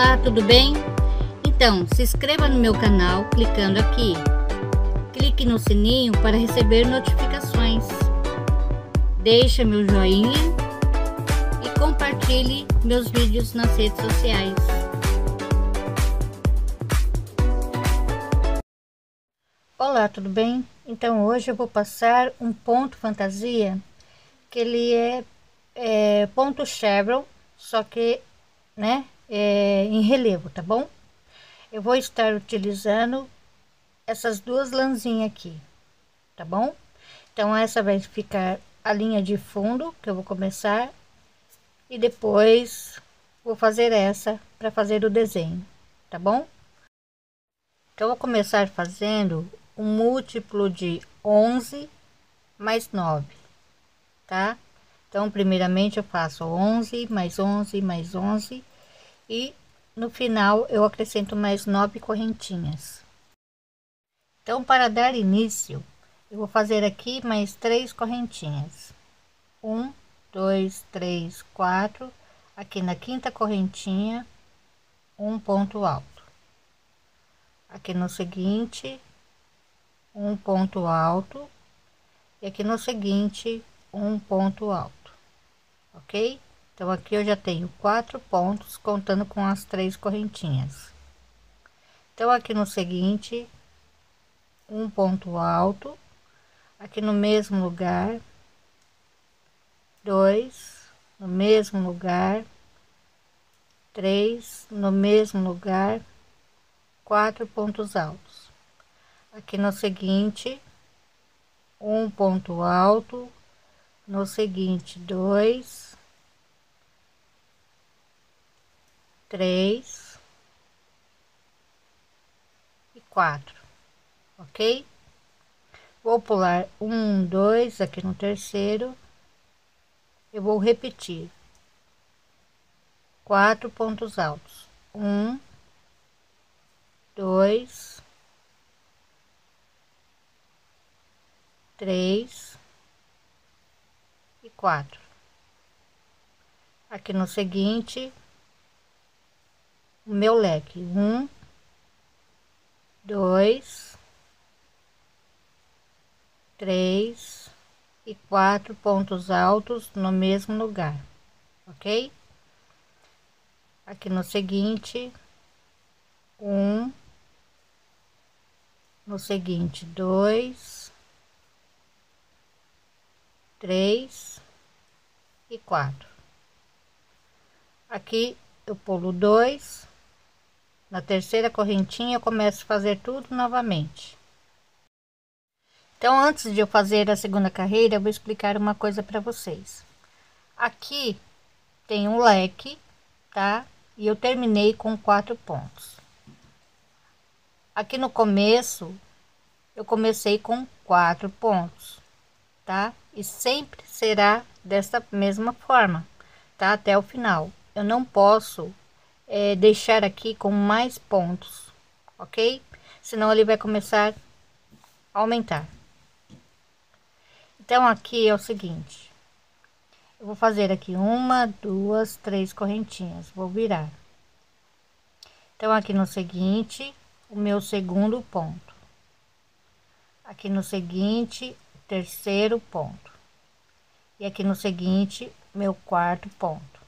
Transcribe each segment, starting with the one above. Olá, tudo bem? Então, se inscreva no meu canal clicando aqui. Clique no sininho para receber notificações. Deixa meu joinha e compartilhe meus vídeos nas redes sociais. Olá, tudo bem? Então hoje eu vou passar um ponto fantasia que ele é ponto Chevron, só que né, em relevo, tá bom? Eu vou estar utilizando essas duas lãzinhas aqui, tá bom? Então essa vai ficar a linha de fundo que eu vou começar e depois vou fazer essa para fazer o desenho, tá bom? Então vou começar fazendo um múltiplo de 11 mais 9, tá? Então primeiramente eu faço 11 mais 11 mais 11 e no final eu acrescento mais 9 correntinhas. Então para dar início eu vou fazer aqui mais 3 correntinhas, 1, 2, 3, 4, aqui na quinta correntinha um ponto alto, aqui no seguinte um ponto alto e aqui no seguinte um ponto alto, ok? Então aqui eu já tenho 4 pontos contando com as 3 correntinhas. Então aqui no seguinte um ponto alto, aqui no mesmo lugar 2, no mesmo lugar 3, no mesmo lugar 4 pontos altos. Aqui no seguinte um ponto alto, no seguinte 2, 3 e 4, ok? Vou pular 1, 2 aqui no terceiro, eu vou repetir 4 pontos altos, 1, 2, 3 e 4. Aqui no seguinte o meu leque 1, 2, 3 e 4 pontos altos no mesmo lugar, ok? Aqui no seguinte 1, no seguinte 2, 3 e 4. Aqui eu pulo 2, na terceira correntinha eu começo a fazer tudo novamente. Então antes de eu fazer a segunda carreira eu vou explicar uma coisa para vocês. Aqui tem um leque, tá? E eu terminei com 4 pontos. Aqui no começo eu comecei com 4 pontos, tá? E sempre será desta mesma forma, tá? Até o final eu não posso deixar aqui com mais pontos, ok? Senão ele vai começar a aumentar. Então aqui é o seguinte, eu vou fazer aqui 1, 2, 3 correntinhas, vou virar. Então aqui no seguinte o meu segundo ponto, aqui no seguinte terceiro ponto e aqui no seguinte meu quarto ponto,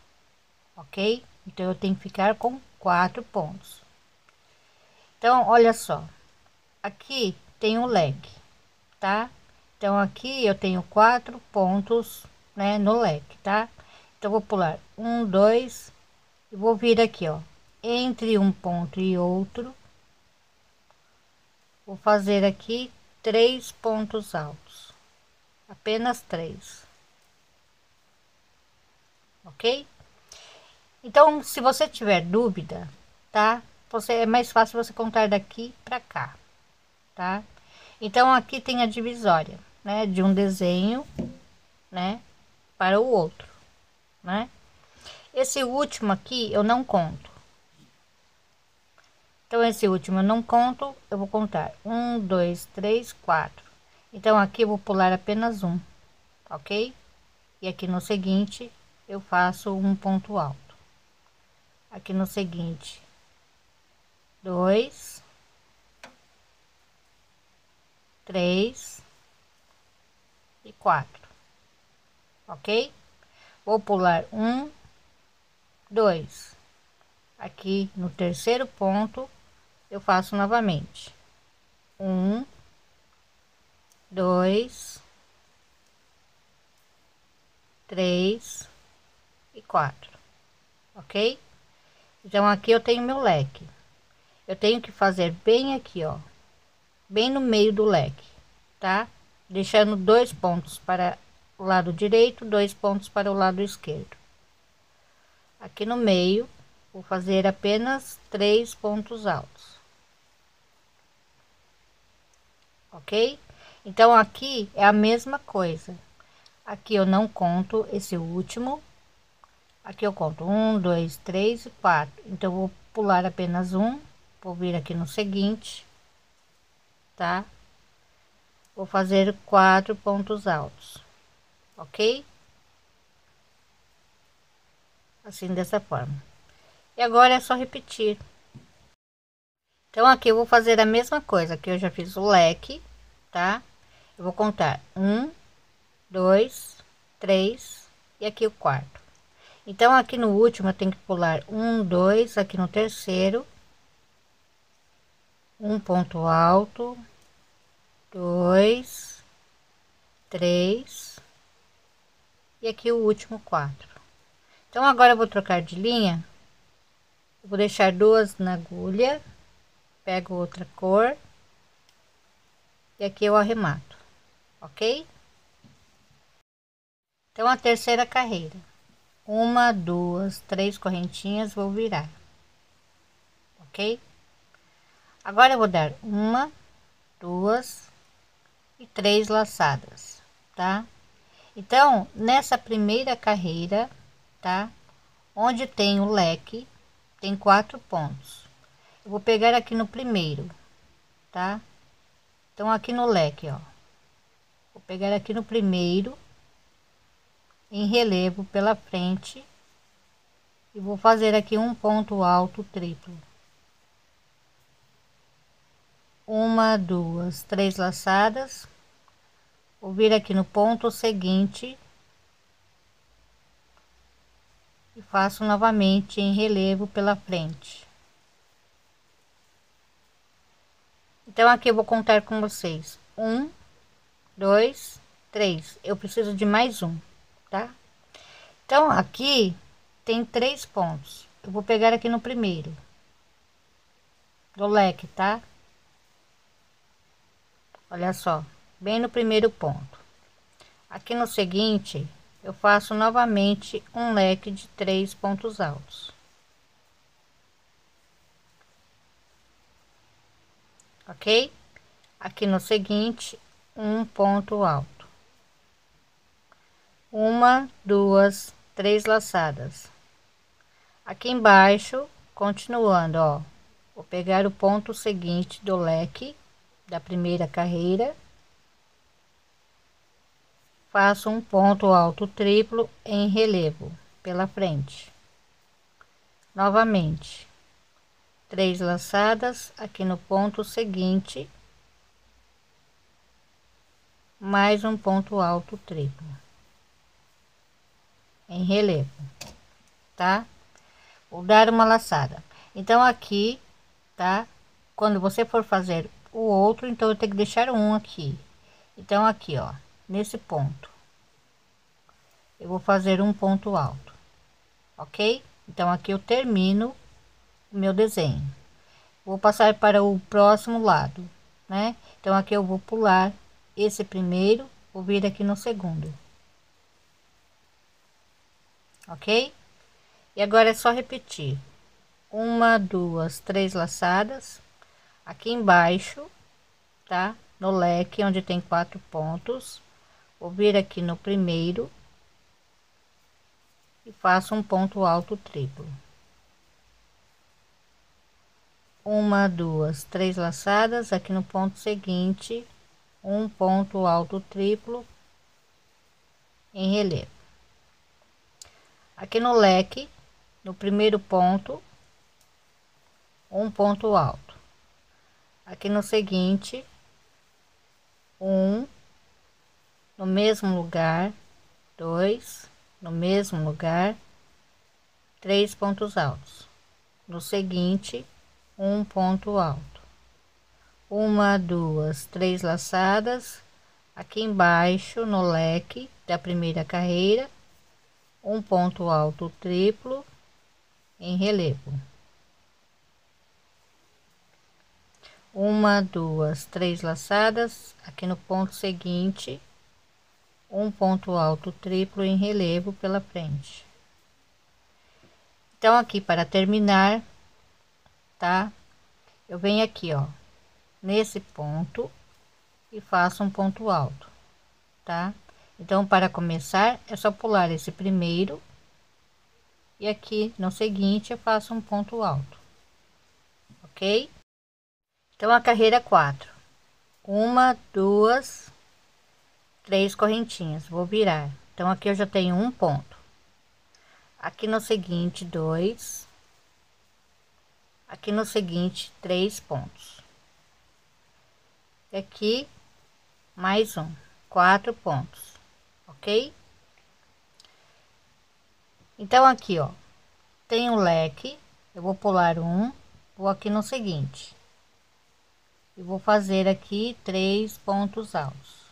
ok? Então eu tenho que ficar com 4 pontos. Então olha só, aqui tem um leque, tá? Então aqui eu tenho 4 pontos, né, no leque, tá? Então vou pular 1, 2 e vou vir aqui, ó, entre um ponto e outro vou fazer aqui 3 pontos altos, apenas 3, ok? Então se você tiver dúvida, tá, você é mais fácil você contar daqui para cá, tá? Então aqui tem a divisória, né, de um desenho, né, para o outro, né? Esse último aqui eu não conto, então esse último eu não conto, eu vou contar 1, 2, 3, 4. Então aqui eu vou pular apenas um, ok? E aqui no seguinte eu faço um ponto alto. aqui no seguinte: 2, 3 e 4, ok? Vou pular 1, 2, aqui no terceiro ponto eu faço novamente 1, 2, 3 e 4, ok? Então aqui eu tenho meu leque, eu tenho que fazer bem aqui, ó, bem no meio do leque, tá? Deixando 2 pontos para o lado direito, 2 pontos para o lado esquerdo. Aqui no meio vou fazer apenas 3 pontos altos, ok? Então aqui é a mesma coisa. Aqui eu não conto esse último, aqui eu conto 1, 2, 3 e 4. Então vou pular apenas 1, vou vir aqui no seguinte, tá? Vou fazer 4 pontos altos, ok? Assim, dessa forma. E agora é só repetir. Então aqui eu vou fazer a mesma coisa, que eu já fiz o leque, tá? Eu vou contar 1, 2, 3 e aqui o quarto. Então aqui no último eu tenho que pular 1, 2, aqui no terceiro, 1 ponto alto, 2, 3 e aqui o último 4. Então agora eu vou trocar de linha, vou deixar 2 na agulha, pego outra cor e aqui eu arremato, ok? Então a terceira carreira, 1, 2, 3 correntinhas, vou virar, ok? Agora eu vou dar 1, 2 e 3 laçadas, tá? Então nessa primeira carreira, tá, onde tem o leque, tem 4 pontos. Eu vou pegar aqui no primeiro, tá? Então aqui no leque, ó, vou pegar aqui no primeiro em relevo pela frente e vou fazer aqui 1 ponto alto triplo, 1, 2, 3 laçadas, vou vir aqui no ponto seguinte e faço novamente em relevo pela frente. Então aqui eu vou contar com vocês 1, 2, 3, eu preciso de mais um, tá? Então aqui tem 3 pontos, eu vou pegar aqui no primeiro do leque, tá? Olha só, bem no primeiro ponto. Aqui no seguinte eu faço novamente um leque de 3 pontos altos, ok? Aqui no seguinte, 1 ponto alto, 1, 2, 3 laçadas. Aqui embaixo continuando, ó, vou pegar o ponto seguinte do leque da primeira carreira, faço 1 ponto alto triplo em relevo pela frente, novamente 3 laçadas. Aqui no ponto seguinte, mais 1 ponto alto triplo em relevo, tá? Vou dar uma laçada. Então aqui, tá, quando você for fazer o outro, então eu tenho que deixar 1 aqui. Então aqui, ó, nesse ponto eu vou fazer 1 ponto alto, ok? Então aqui eu termino o meu desenho, vou passar para o próximo lado, né? Então aqui eu vou pular esse primeiro, vou vir aqui no segundo, ok? E agora é só repetir 1, 2, 3 laçadas. Aqui embaixo, tá, no leque onde tem 4 pontos, vou vir aqui no primeiro e faço 1 ponto alto triplo, 1, 2, 3 laçadas. Aqui no ponto seguinte, 1 ponto alto triplo em relevo. Aqui no leque, no primeiro ponto, um ponto alto. Aqui no seguinte, um, no mesmo lugar, dois, no mesmo lugar, três pontos altos. No seguinte, um ponto alto. Uma, duas, três laçadas. Aqui embaixo, no leque da primeira carreira, um ponto alto triplo em relevo. Uma, duas, três laçadas. Aqui no ponto seguinte, um ponto alto triplo em relevo pela frente. Então, aqui para terminar, tá? Eu venho aqui, ó, nesse ponto e faço um ponto alto, tá? Então, para começar, é só pular esse primeiro e aqui no seguinte eu faço um ponto alto, ok? Então, a carreira 4, uma, duas, três correntinhas, vou virar. Então, aqui eu já tenho um ponto. Aqui no seguinte, dois. Aqui no seguinte, três pontos. E aqui, mais um, quatro pontos, ok? Então, aqui, ó, tem um leque, eu vou pular um, vou aqui no seguinte e vou fazer aqui três pontos altos,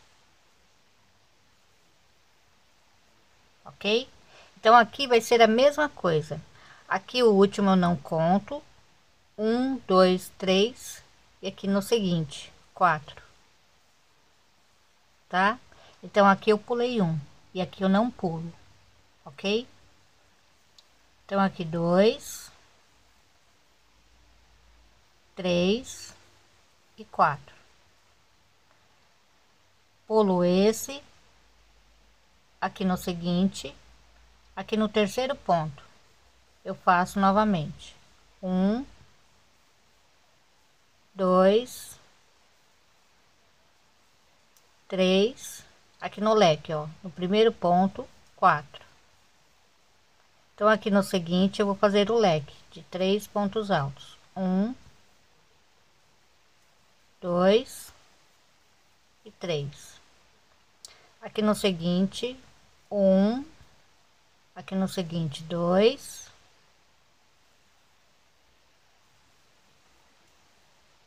ok? Então, aqui vai ser a mesma coisa. Aqui o último eu não conto, um, dois, três, e aqui no seguinte, quatro, tá? Então, aqui eu pulei um e aqui eu não pulo, ok? Então, aqui dois, três e quatro, pulo esse, aqui no seguinte, aqui no terceiro ponto eu faço novamente um, dois, três, aqui no leque, ó, no primeiro ponto, quatro. Então, aqui no seguinte eu vou fazer o leque de três pontos altos, um, dois e três. Aqui no seguinte, um, aqui no seguinte, dois,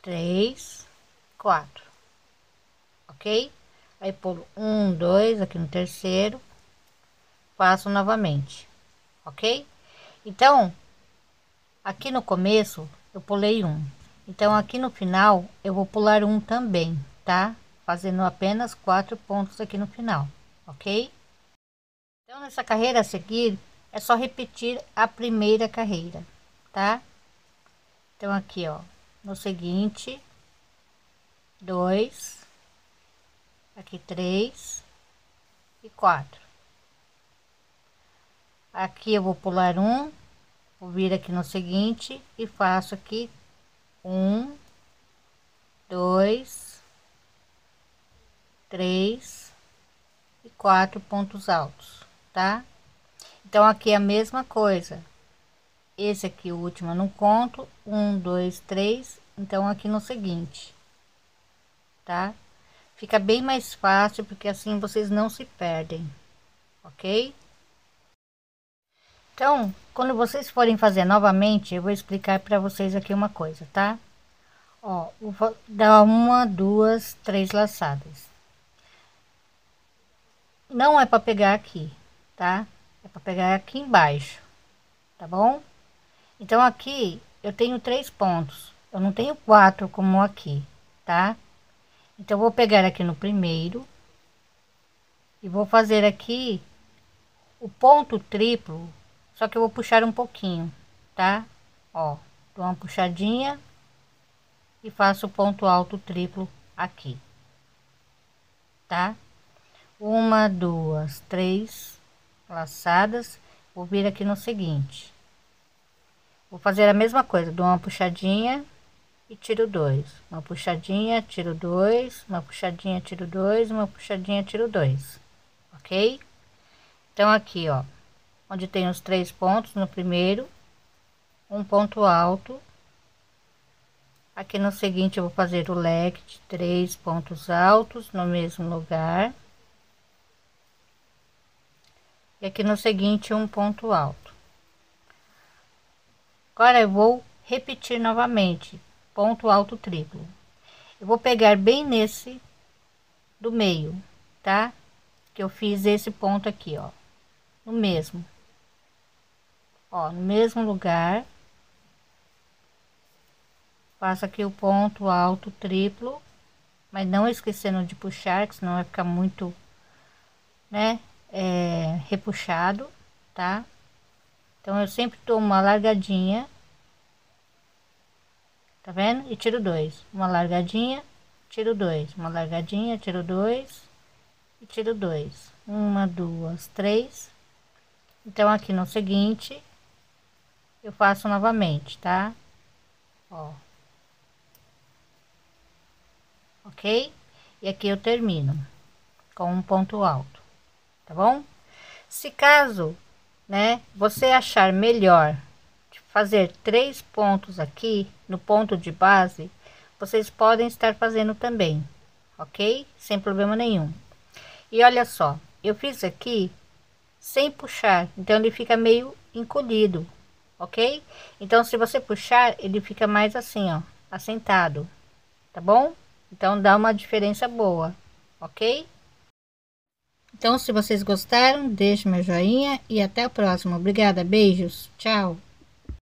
três, quatro, ok? Aí pulo um, dois, aqui no terceiro, faço novamente, ok? Então, aqui no começo eu pulei um, então aqui no final eu vou pular um também, tá? Fazendo apenas quatro pontos aqui no final, ok? Então, nessa carreira a seguir é só repetir a primeira carreira, tá? Então, aqui, ó, no seguinte, dois, aqui três e quatro. Aqui eu vou pular um, vou vir aqui no seguinte e faço aqui um, dois, três e quatro pontos altos, tá? Então, aqui é a mesma coisa. Esse aqui, o último, eu não conto, um, dois, três. Então, aqui no seguinte, tá? Fica bem mais fácil, porque assim vocês não se perdem, ok? Então, quando vocês forem fazer novamente, eu vou explicar para vocês aqui uma coisa, tá? Ó, vou dar uma, duas, três laçadas. Não é para pegar aqui, tá? É para pegar aqui embaixo, tá bom? Então, aqui eu tenho três pontos, eu não tenho quatro como aqui, tá? Então, vou pegar aqui no primeiro e vou fazer aqui o ponto triplo, só que eu vou puxar um pouquinho, tá? Ó, dou uma puxadinha e faço o ponto alto triplo aqui, tá? Uma, duas, três laçadas, vou vir aqui no seguinte, vou fazer a mesma coisa, dou uma puxadinha e tiro dois, uma puxadinha, tiro dois, uma puxadinha, tiro dois, uma puxadinha, tiro dois, ok? Então, aqui, ó, onde tem os três pontos, no primeiro, um ponto alto Aqui no seguinte eu vou fazer o leque de 3 pontos altos no mesmo lugar. E aqui no seguinte, 1 ponto alto. Agora eu vou repetir novamente, ponto alto triplo. Eu vou pegar bem nesse do meio, tá? Que eu fiz esse ponto aqui, ó. No mesmo. Ó, no mesmo lugar. Faço aqui o ponto alto triplo, mas não esquecendo de puxar, que senão vai ficar muito, né, repuxado, tá? Então eu sempre dou uma largadinha, tá vendo? E tiro 2, uma largadinha, tiro 2, uma largadinha, tiro 2 e tiro 2, 1, 2, 3. Então aqui no seguinte eu faço novamente, tá? Ó. Ok? E aqui eu termino com um ponto alto, tá bom? Se caso, né, você achar melhor fazer 3 pontos aqui no ponto de base, vocês podem estar fazendo também, ok? Sem problema nenhum. E olha só, eu fiz aqui sem puxar, então ele fica meio encolhido, ok? Então, se você puxar, ele fica mais assim, ó, assentado, tá bom? Então, dá uma diferença boa, ok? Então, se vocês gostaram, deixe meu joinha e até a próxima. Obrigada, beijos, tchau!